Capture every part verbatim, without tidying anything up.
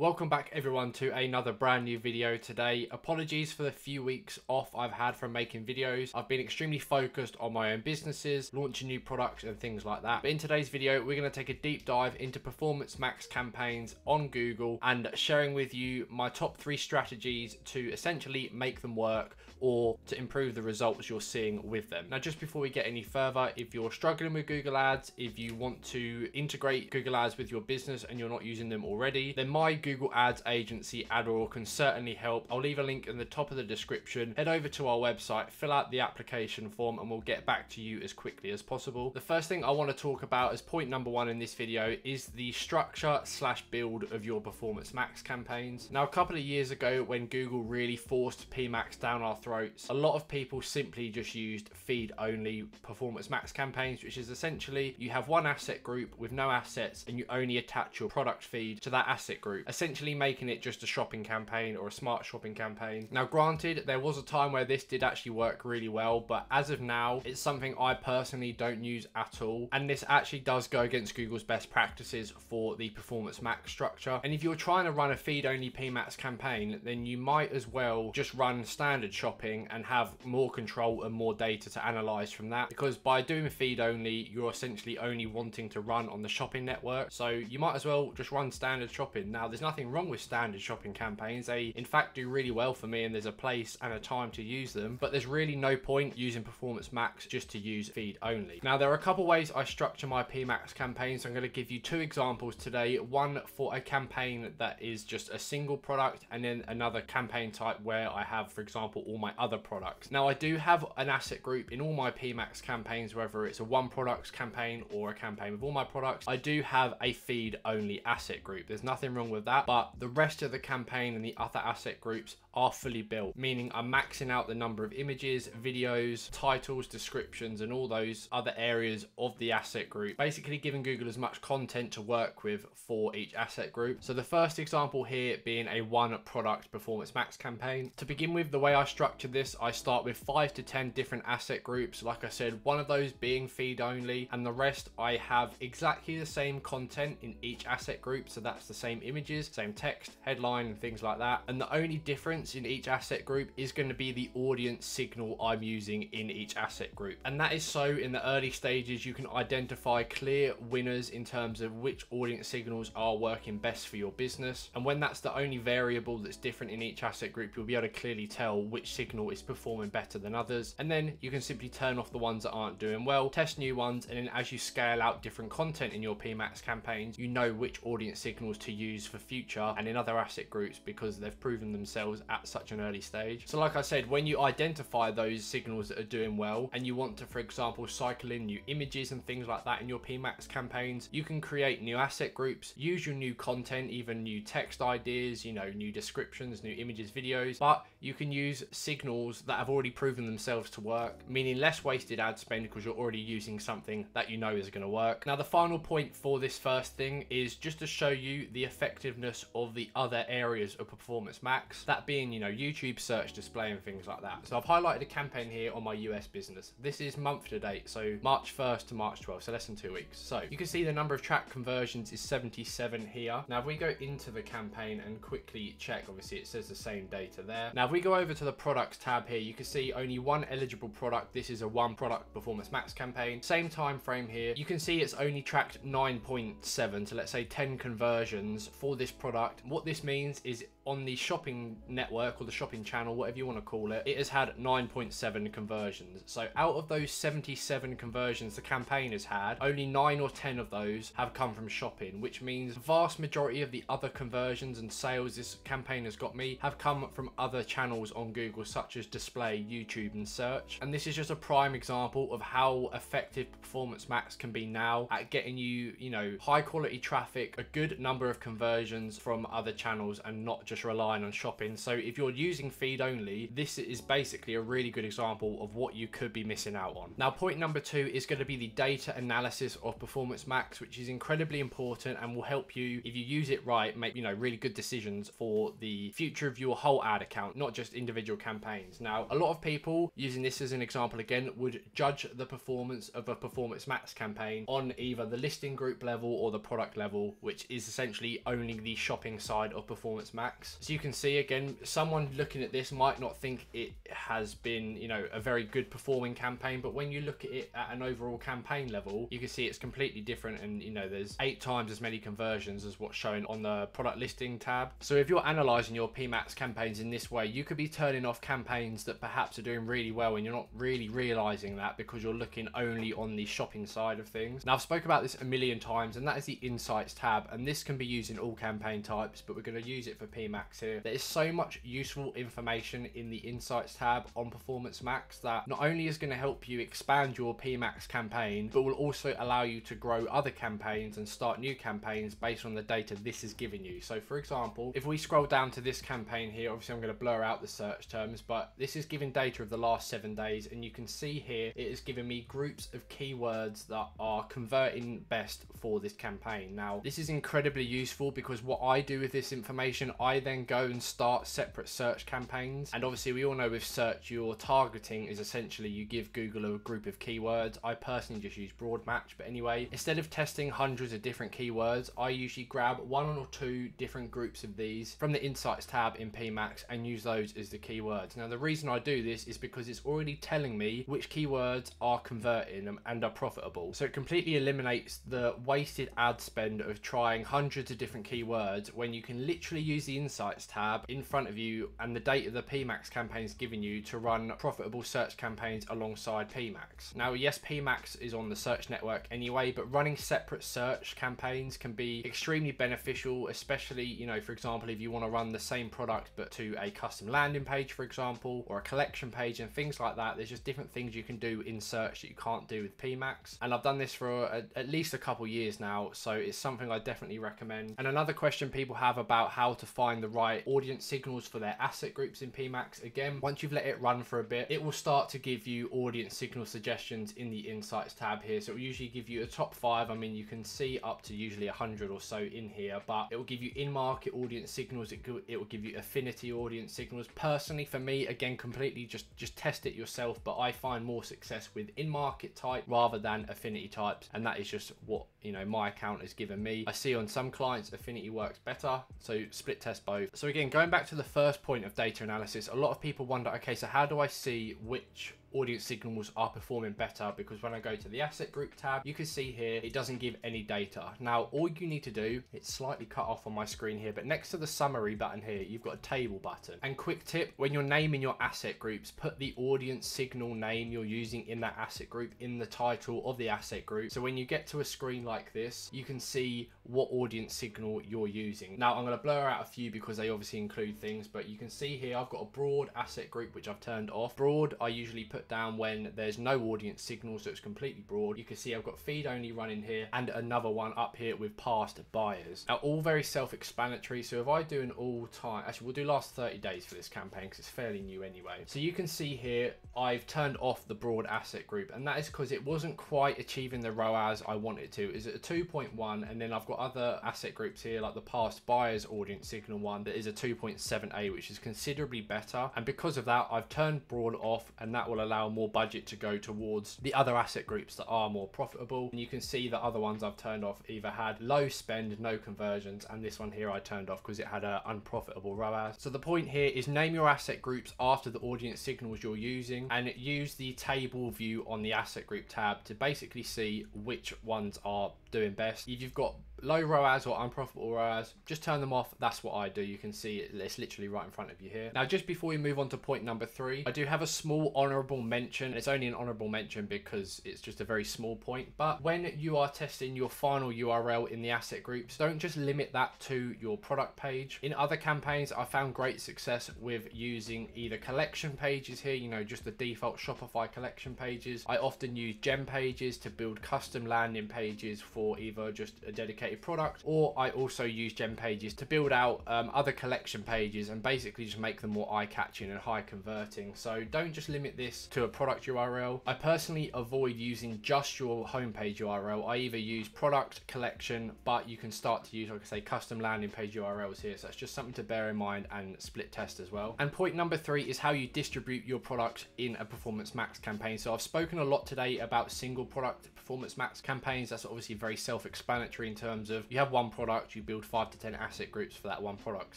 Welcome back everyone to another brand new video today. Apologies for the few weeks off I've had from making videos. I've been extremely focused on my own businesses, launching new products and things like that. But in today's video, we're going to take a deep dive into Performance Max campaigns on Google and sharing with you my top three strategies to essentially make them work or to improve the results you're seeing with them. Now, just before we get any further, if you're struggling with Google Ads, if you want to integrate Google Ads with your business and you're not using them already, then my Google Ads agency Adroar can certainly help. I'll leave a link in the top of the description. Head over to our website, fill out the application form, and we'll get back to you as quickly as possible. The first thing I want to talk about as point number one in this video is the structure slash build of your Performance Max campaigns. Now, a couple of years ago when Google really forced P max down our throats, a lot of people simply just used feed only Performance Max campaigns, which is essentially you have one asset group with no assets and you only attach your product feed to that asset group, essentially making it just a shopping campaign or a smart shopping campaign. Now, granted, there was a time where this did actually work really well, but as of now, it's something I personally don't use at all. And this actually does go against Google's best practices for the Performance Max structure. And if you're trying to run a feed only P max campaign, then you might as well just run standard shopping and have more control and more data to analyze from that. Because by doing feed only, you're essentially only wanting to run on the shopping network. So you might as well just run standard shopping. Now, there's nothing wrong with standard shopping campaigns. They in fact do really well for me, and there's a place and a time to use them, but there's really no point using Performance Max just to use feed only. Now, there are a couple ways I structure my P max campaigns. I'm going to give you two examples today, one for a campaign that is just a single product and then another campaign type where I have, for example, all my other products. Now, I do have an asset group in all my P max campaigns, whether it's a one products campaign or a campaign with all my products. I do have a feed only asset group. There's nothing wrong with that. That, but the rest of the campaign and the other asset groups are fully built, meaning I'm maxing out the number of images, videos, titles, descriptions, and all those other areas of the asset group, basically giving Google as much content to work with for each asset group. So the first example here being a one product Performance Max campaign. To begin with, the way I structure this, I start with five to ten different asset groups. Like I said, one of those being feed only, and the rest I have exactly the same content in each asset group. So that's the same images, same text, headline, and things like that. And the only difference in each asset group is going to be the audience signal I'm using in each asset group. And that is so in the early stages you can identify clear winners in terms of which audience signals are working best for your business. And when that's the only variable that's different in each asset group, you'll be able to clearly tell which signal is performing better than others. And then you can simply turn off the ones that aren't doing well, test new ones, and then as you scale out different content in your P max campaigns, you know which audience signals to use for future and in other asset groups because they've proven themselves at such an early stage. So like I said, when you identify those signals that are doing well and you want to, for example, cycle in new images and things like that in your P max campaigns, you can create new asset groups, use your new content, even new text ideas, you know, new descriptions, new images, videos, but you can use signals that have already proven themselves to work, meaning less wasted ad spend because you're already using something that you know is going to work. Now, the final point for this first thing is just to show you the effectiveness of the other areas of Performance Max, that being, you know, YouTube search display and things like that. So I've highlighted a campaign here on my U S business. This is month to date, so March first to March twelfth, so less than two weeks. So you can see the number of track conversions is seventy-seven here. Now, if we go into the campaign and quickly check, obviously it says the same data there. Now, if we go over to the products tab here, you can see only one eligible product. This is a one product Performance Max campaign. Same time frame here. You can see it's only tracked nine point seven, so let's say ten conversions for this product. What this means is on the shopping network or the shopping channel, whatever you want to call it, it has had nine point seven conversions. So out of those seventy-seven conversions the campaign has had, only nine or ten of those have come from shopping, which means the vast majority of the other conversions and sales this campaign has got me have come from other channels on Google, such as display, YouTube, and search. And this is just a prime example of how effective Performance Max can be now at getting you, you know, high quality traffic, a good number of conversions from other channels and not just relying on shopping. So if you're using feed only, this is basically a really good example of what you could be missing out on. Now, point number two is going to be the data analysis of Performance Max, which is incredibly important and will help you, if you use it right, make, you know, really good decisions for the future of your whole ad account, not just individual campaigns. Now, a lot of people, using this as an example again, would judge the performance of a Performance Max campaign on either the listing group level or the product level, which is essentially only the the shopping side of Performance Max. So you can see, again, someone looking at this might not think it has been, you know, a very good performing campaign, but when you look at it at an overall campaign level, you can see it's completely different, and you know, there's eight times as many conversions as what's shown on the product listing tab. So if you're analyzing your P MAX campaigns in this way, you could be turning off campaigns that perhaps are doing really well and you're not really realizing that because you're looking only on the shopping side of things. Now, I've spoken about this a million times, and that is the Insights tab, and this can be used in all campaign types, but we're going to use it for P MAX here. There is so much useful information in the Insights tab on Performance Max that not only is going to help you expand your P MAX campaign, but will also allow you to grow other campaigns and start new campaigns based on the data this is giving you. So for example, if we scroll down to this campaign here, obviously I'm going to blur out the search terms, but this is giving data of the last seven days, and you can see here it is giving me groups of keywords that are converting best for this campaign. Now, this is incredibly useful because what I do with this information, I then go and start separate search campaigns. And obviously we all know with search, your targeting is essentially you give Google a group of keywords. I personally just use broad match, but anyway, instead of testing hundreds of different keywords, I usually grab one or two different groups of these from the Insights tab in P MAX and use those as the keywords. Now, the reason I do this is because it's already telling me which keywords are converting and are profitable. So it completely eliminates the wasted ad spend of trying hundreds of different keywords when you can literally use the Insights tab in front of you and the data the P MAX campaign's giving you to run profitable search campaigns alongside P MAX. Now, yes, P MAX is on the search network anyway, but running separate search campaigns can be extremely beneficial, especially, you know, for example, if you want to run the same product but to a custom landing page, for example, or a collection page and things like that. There's just different things you can do in search that you can't do with P MAX, and I've done this for a, at least a couple years now, so it's something I definitely recommend. And another question people have about how to find the right audience signals for their asset groups in P MAX. Again, once you've let it run for a bit, it will start to give you audience signal suggestions in the Insights tab here. So it will usually give you a top five. I mean, you can see up to usually a hundred or so in here, but it will give you in-market audience signals. It, could, it will give you affinity audience signals. Personally, for me, again, completely just, just test it yourself, but I find more success with in-market type rather than affinity types. And that is just what, you know, my account has given me. I see on some clients, affinity works better, so split test both. So again, going back to the first point of data analysis, a lot of people wonder, okay, so how do I see which audience signals are performing better? Because when I go to the asset group tab, you can see here it doesn't give any data. Now, all you need to do, it's slightly cut off on my screen here, but next to the summary button here, you've got a table button. And quick tip, when you're naming your asset groups, put the audience signal name you're using in that asset group in the title of the asset group. So when you get to a screen like this, you can see what audience signal you're using. Now, I'm going to blur out a few because they obviously include things, but you can see here I've got a broad asset group which I've turned off. Broad, I usually put down when there's no audience signal, so it's completely broad. You can see I've got feed only running here and another one up here with past buyers. Now, all very self-explanatory. So if I do an all time, actually we'll do last thirty days for this campaign because it's fairly new anyway. So you can see here I've turned off the broad asset group, and that is because it wasn't quite achieving the R O A S I wanted to. Is at a two point one, and then I've got other asset groups here like the past buyers audience signal one that is a two point seven eight, which is considerably better. And because of that, I've turned broad off, and that will allow more budget to go towards the other asset groups that are more profitable. And you can see the other ones I've turned off either had low spend, no conversions, and this one here I turned off because it had an unprofitable R O A S. So the point here is name your asset groups after the audience signals you're using, and use the table view on the asset group tab to basically see which ones are doing best. If you've got low R O A S or unprofitable R O A S, just turn them off. That's what I do. You can see it, it's literally right in front of you here. Now, just before we move on to point number three, I do have a small honorable mention. It's only an honorable mention because it's just a very small point, but when you are testing your final U R L in the asset groups, don't just limit that to your product page. In other campaigns, I found great success with using either collection pages here, you know, just the default Shopify collection pages. I often use gem pages to build custom landing pages for either just a dedicated product, or I also use gem pages to build out um, other collection pages and basically just make them more eye-catching and high converting. So don't just limit this to a product U R L. I personally avoid using just your homepage U R L. I either use product, collection, but you can start to use, like I say, custom landing page U R Ls here. So that's just something to bear in mind and split test as well. And point number three is how you distribute your product in a Performance Max campaign. So I've spoken a lot today about single product Performance Max campaigns. That's obviously very self-explanatory in terms terms of you have one product, you build five to ten asset groups for that one product.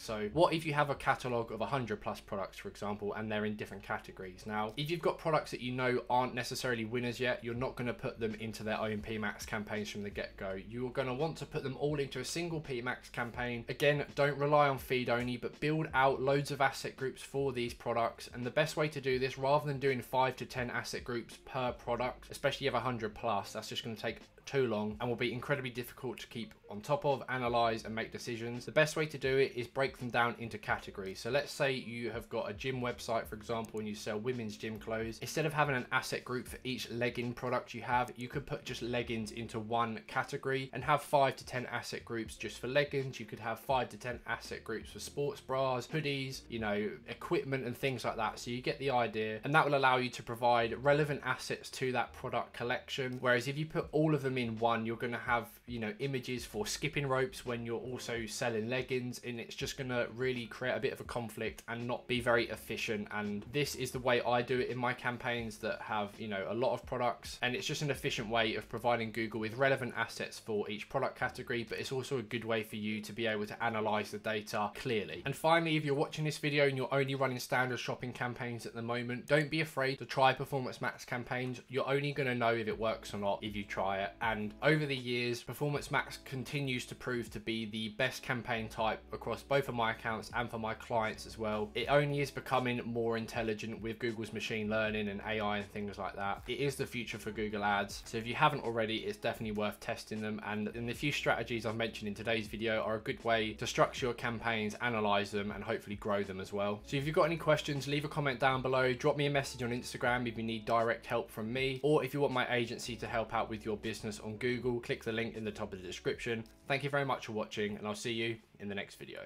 So what if you have a catalog of one hundred plus products, for example, and they're in different categories? Now, if you've got products that you know aren't necessarily winners yet, you're not going to put them into their own P max campaigns from the get-go. You're going to want to put them all into a single P max campaign. Again, don't rely on feed only, but build out loads of asset groups for these products. And the best way to do this, rather than doing five to ten asset groups per product, especially if you have one hundred plus, that's just going to take too long and will be incredibly difficult to keep on top of, analyze and make decisions. The best way to do it is break them down into categories. So let's say you have got a gym website, for example, and you sell women's gym clothes. Instead of having an asset group for each legging product you have, you could put just leggings into one category and have five to ten asset groups just for leggings. You could have five to ten asset groups for sports bras, hoodies, you know, equipment and things like that. So you get the idea, and that will allow you to provide relevant assets to that product collection. Whereas if you put all of them in one, you're going to have, you know, images for skipping ropes when you're also selling leggings, and it's just going to really create a bit of a conflict and not be very efficient. And this is the way I do it in my campaigns that have, you know, a lot of products, and it's just an efficient way of providing Google with relevant assets for each product category, but it's also a good way for you to be able to analyze the data clearly. And finally, if you're watching this video and you're only running standard shopping campaigns at the moment, don't be afraid to try Performance Max campaigns. You're only going to know if it works or not if you try it. And over the years, Performance Max continues to prove to be the best campaign type across both of my accounts and for my clients as well. It only is becoming more intelligent with Google's machine learning and A I and things like that. It is the future for Google Ads. So if you haven't already, it's definitely worth testing them. And in the few strategies I've mentioned in today's video are a good way to structure your campaigns, analyze them, and hopefully grow them as well. So if you've got any questions, leave a comment down below. Drop me a message on Instagram if you need direct help from me, or if you want my agency to help out with your business on Google, click the link in the top of the description. Thank you very much for watching, and I'll see you in the next video.